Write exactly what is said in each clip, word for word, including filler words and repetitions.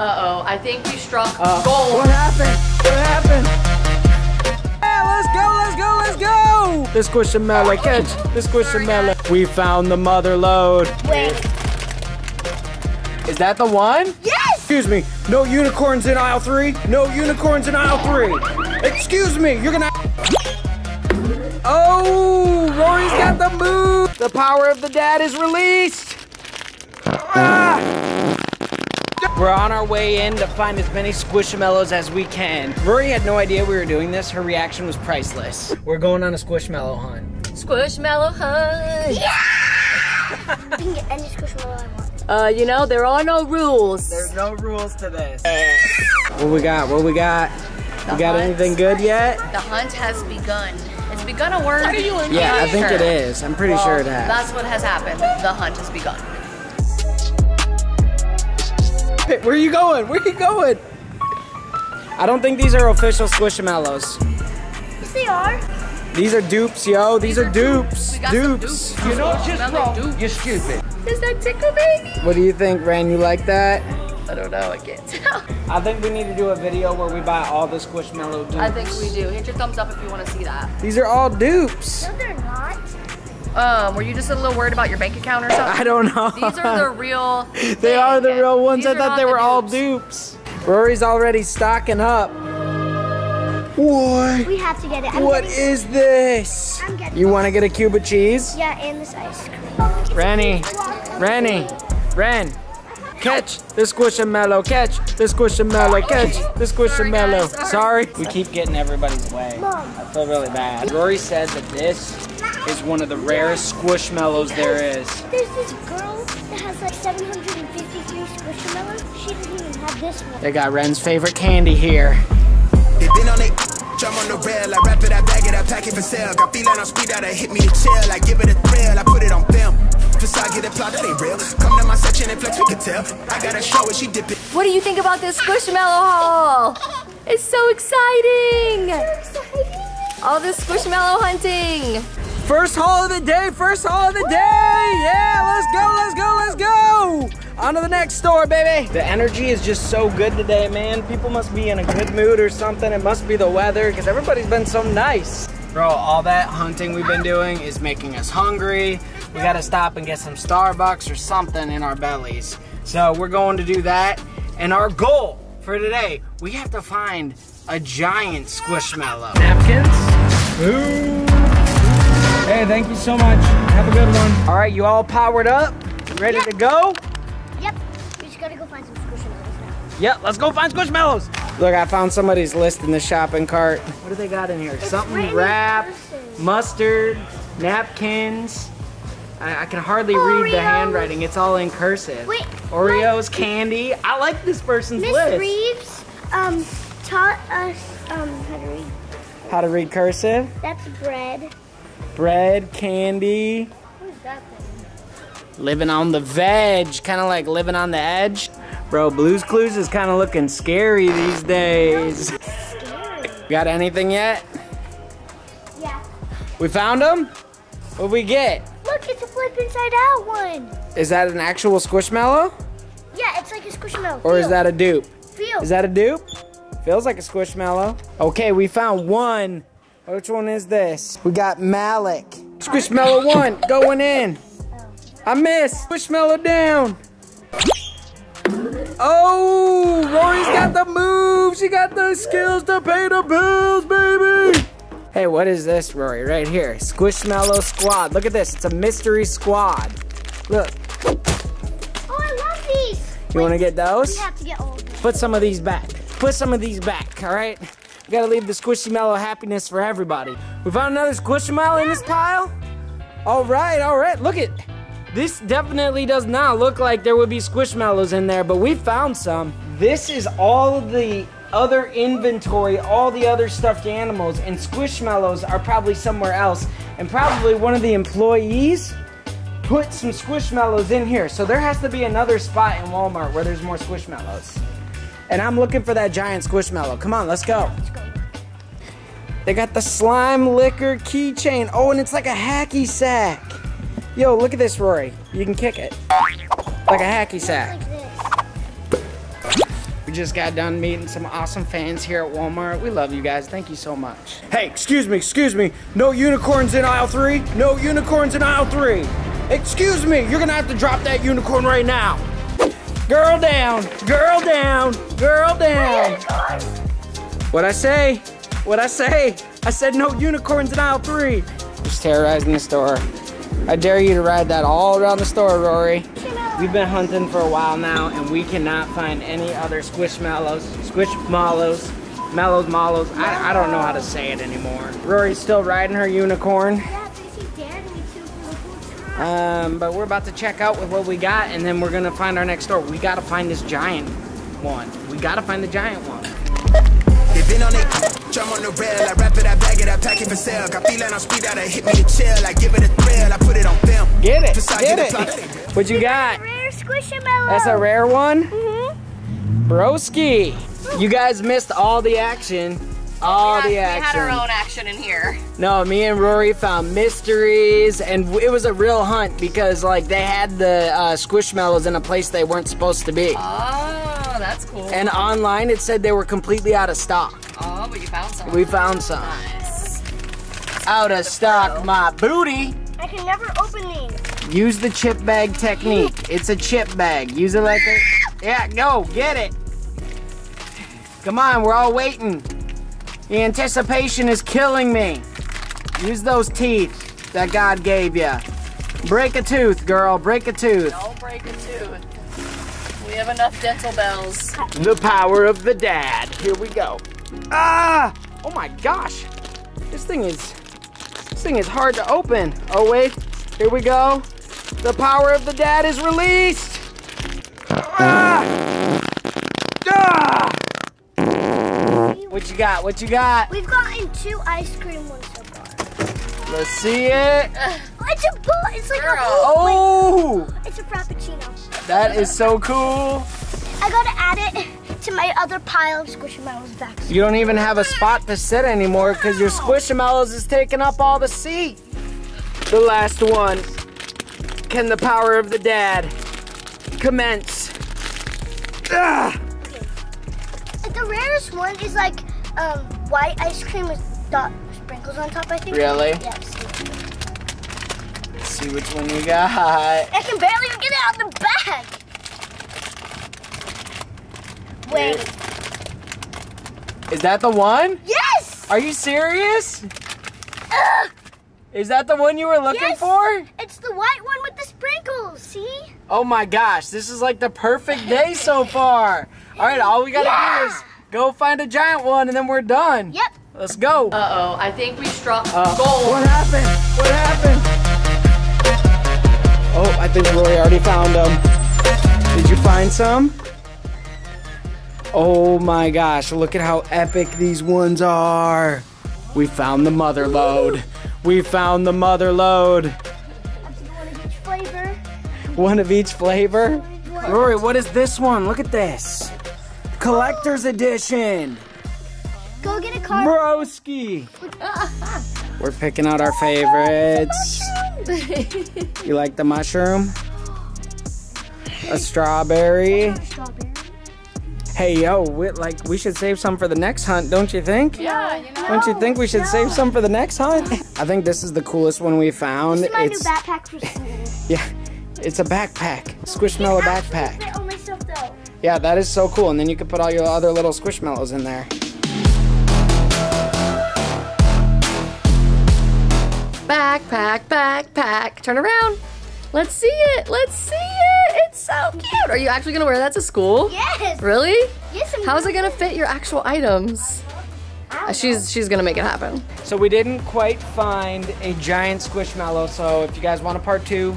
Uh-oh, I think we struck uh, gold. What happened? What happened? Yeah, let's go, let's go, let's go! This Squishmallow, catch this Squishmallow. We found the mother lode. Wait. Is that the one? Yes! Excuse me, no unicorns in aisle three. No unicorns in aisle three. Excuse me, you're gonna... Oh, Rory's got the move. The power of the dad is released. Ah! We're on our way in to find as many Squishmallows as we can. Rory had no idea we were doing this. Her reaction was priceless. We're going on a Squishmallow hunt. Squishmallow hunt! Yeah! I can get any Squishmallow I want. Uh, you know, there are no rules. There's no rules to this. What we got? What we got? The we got hunt. Anything good yet? The hunt has begun. It's begun a word. Are you in yeah, I think sure. it is. I'm pretty well, sure it has. That's what has happened. The hunt has begun. Where are you going? Where are you going? I don't think these are official Squishmallows. Yes, they are. These are dupes, yo. These, these are, are dupes. We got dupes. Dupes. You know what's just wrong. Dupes. You're stupid. Does that tickle, baby? What do you think, Ren? You like that? I don't know. I can't tell. I think we need to do a video where we buy all the Squishmallow dupes. I think we do. Hit your thumbs up if you want to see that. These are all dupes. No, they're not. Um, were you just a little worried about your bank account or something? I don't know. These are the real They thing. Are the real ones. These I thought they the were dupes. all dupes. Rory's already stocking up. What? We have to get it. I'm what getting... is this? I'm getting you want to get a cube of cheese? Yeah, and this ice cream. Renny, Renny, Ren, catch this Squishmallow, catch this Squishmallow, catch this Squishmallow. Sorry, Sorry. We keep getting everybody's way. Mom. I feel really bad. Rory said that this is one of the rarest Squishmallows there is. There's this girl that has like seven hundred fifty-three Squishmallows. She doesn't even have this one. They got Ren's favorite candy here. They been on it, jump on the rail. I wrap it, I bag it, I pack it for sale. Got feeling on speed out, I hit me the chill. I give it a thrill, I put it on film. I get applaud, that ain't real. Come to my section and flex, we can tell. I gotta show it, she dip it. What do you think about this Squishmallow haul? It's so exciting. It's so exciting. All this Squishmallow hunting. First haul of the day, first haul of the day! Yeah, let's go, let's go, let's go! On to the next store, baby! The energy is just so good today, man. People must be in a good mood or something. It must be the weather, because everybody's been so nice. Bro, all that hunting we've been doing is making us hungry. We gotta stop and get some Starbucks or something in our bellies. So we're going to do that. And our goal for today, we have to find a giant Squishmallow. Napkins. Ooh. Hey, thank you so much. Have a good one. All right, you all powered up? Ready yep. to go? Yep. We just gotta go find some Squishmallows now. Yep, let's go find Squishmallows. Look, I found somebody's list in the shopping cart. What do they got in here? It's something wrapped, mustard, napkins. I, I can hardly Oreos. read the handwriting. It's all in cursive. Wait, Oreos, my, candy. I like this person's Miz list. Miz Reeves um, taught us um, how to read. How to read cursive? That's bread. Bread, candy. What is that thing? Living on the veg, kind of like living on the edge. Bro, Blue's Clues is kind of looking scary these days. No, scary. Got anything yet? Yeah. We found them? What'd we get? Look, it's a flip inside out one. Is that an actual Squishmallow? Yeah, it's like a Squishmallow. Or Feel. is that a dupe? Feel. Is that a dupe? Feels like a Squishmallow. Okay, we found one. Which one is this? We got Malik. Squishmallow one, going in. I missed. Squishmallow down. Oh, Rory's got the moves. She got the skills to pay the bills, baby. Hey, what is this, Rory? Right here. Squishmallow squad. Look at this. It's a mystery squad. Look. Oh, I love these. You want to get those? We have to get all of them. Put some of these back. Put some of these back, all right? We gotta leave the Squishmallow happiness for everybody. We found another Squishmallow in this pile? All right, all right, look at, this definitely does not look like there would be Squishmallows in there, but we found some. This is all of the other inventory, all the other stuffed animals, and Squishmallows are probably somewhere else, and probably one of the employees put some Squishmallows in here. So there has to be another spot in Walmart where there's more Squishmallows. And I'm looking for that giant Squishmallow. Come on, let's go. Let's go. They got the slime liquor keychain. Oh, and it's like a hacky sack. Yo, look at this, Rory. You can kick it. Like a hacky sack. Like just got done meeting some awesome fans here at Walmart. We love you guys. Thank you so much. Hey, excuse me, excuse me. No unicorns in aisle three. No unicorns in aisle three. Excuse me, you're gonna have to drop that unicorn right now. Girl down, girl down, girl down. What'd I say? What'd I say? I said no unicorns in aisle three. Just terrorizing the store. I dare you to ride that all around the store, Rory. We've been hunting for a while now, and we cannot find any other Squishmallows, Squishmallows, Mallows, Mallows. I, I don't know how to say it anymore. Rory's still riding her unicorn. Yeah, but she dared me to for the whole time. Um, but we're about to check out with what we got, and then we're gonna find our next store. We gotta find this giant one. We gotta find the giant one. They've been on the drum on the rail. I wrap it, I bag it, I pack it for sale. I feel like I'm speed out, I hit me the chill. I give it a thrill, I put it on film. Get it, get it. What you got? Rare Squishmallow. That's a rare one? Mm-hmm. Broski. You guys missed all the action. All yeah, the action. We had our own action in here. No, me and Rory found mysteries, and it was a real hunt because like they had the uh, Squishmallows in a place they weren't supposed to be. Oh, that's cool. And online it said they were completely out of stock. Oh, but you found some. We found some. Nice. Out of stock, photo. My booty. I can never open these. Use the chip bag technique. It's a chip bag. Use it like a... Yeah, go, get it. Come on, we're all waiting. The anticipation is killing me. Use those teeth that God gave you. Break a tooth, girl, break a tooth. Don't break a tooth. We have enough dental bells. The power of the dad. Here we go. Ah! Oh my gosh. This thing is... This thing is hard to open. Oh wait, here we go. The power of the dad is released! Ah! Ah! What you got? What you got? We've gotten two ice cream ones so far. Let's see it. Oh, it's a bowl. It's like Girl. a bowl. Oh! It's a frappuccino. That is so cool. I gotta add it to my other pile of Squishmallows back. You don't even have a spot to sit anymore because your Squishmallows is taking up all the seat. The last one. Can the power of the dad commence? Ah! Okay. The rarest one is like um, white ice cream with dot sprinkles on top, I think. Really? Yes. Let's see which one we got. I can barely get it out of the bag. Wait. Wait. Is that the one? Yes! Are you serious? Ugh. Is that the one you were looking yes, for? It's the white one with the sprinkles, see? Oh my gosh, this is like the perfect day so far. All right, all we gotta yeah. do is go find a giant one and then we're done. Yep. Let's go. Uh-oh, I think we struck uh, gold. What happened? What happened? Oh, I think Rory already found them. Did you find some? Oh my gosh, look at how epic these ones are. We found the mother load. Ooh. We found the mother load. One of each flavor. One of each flavor? Rory, what is this one? Look at this. Collector's oh. edition. Go get a car. Broski. We're picking out our favorites. You like the mushroom? A strawberry. A strawberry. Hey, yo, we, like, we should save some for the next hunt, don't you think? Yeah, you know. Don't you think we should no. save some for the next hunt? I think this is the coolest one we found. This is my it's, new backpack for school. Yeah, it's a backpack. Squishmallow backpack. Fit all my stuff, though. Yeah, that is so cool. And then you can put all your other little Squishmallows in there. Backpack, backpack. Turn around. Let's see it. Let's see it. It's so cute. Are you actually gonna wear that to school? Yes. Really? Yes. I'm How's it gonna fit your actual items? I don't know. She's she's gonna make it happen. So we didn't quite find a giant Squishmallow. So if you guys want a part two,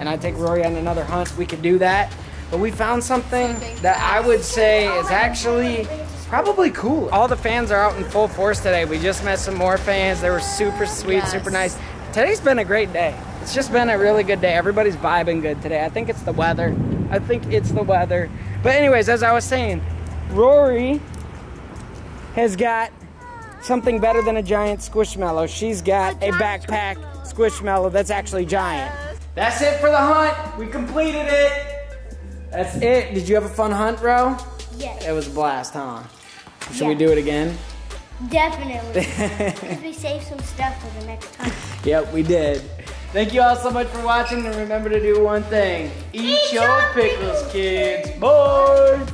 and I take Rory on another hunt, we could do that. But we found something that I would say is actually probably cool. All the fans are out in full force today. We just met some more fans. They were super sweet, yes. super nice. Today's been a great day. It's just been a really good day. Everybody's vibing good today. I think it's the weather. I think it's the weather. But anyways, as I was saying, Rory has got something better than a giant Squishmallow. She's got a, a backpack Squishmallow that's actually giant. That's it for the hunt. We completed it. That's it. Did you have a fun hunt, Ro? Yes. It was a blast, huh? Should yeah. we do it again? Definitely. Because we saved some stuff for the next time. Yep, we did. Thank you all so much for watching, and remember to do one thing. Eat, Eat your pickles, pickles, kids. Bye!